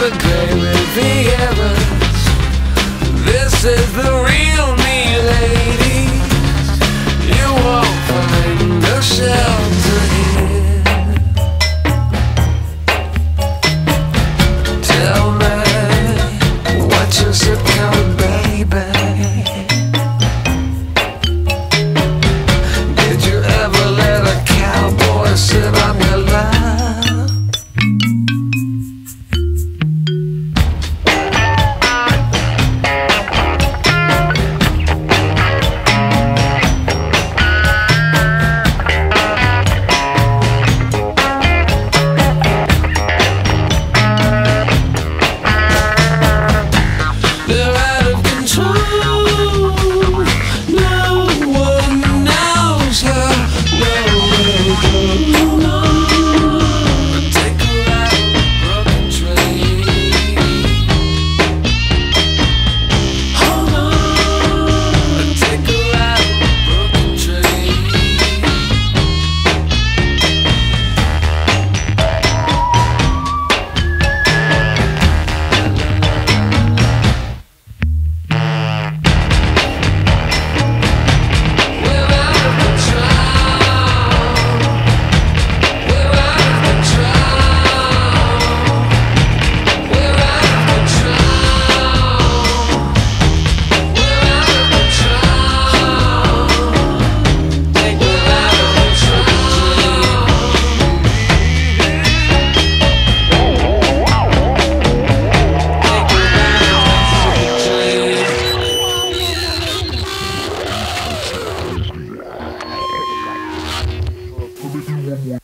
a day with the Evans. This is the real me, ladies. You won't find no shelter here. Tell me what your zip code, baby. Did you ever let a cowboy sit on your lap? Yeah.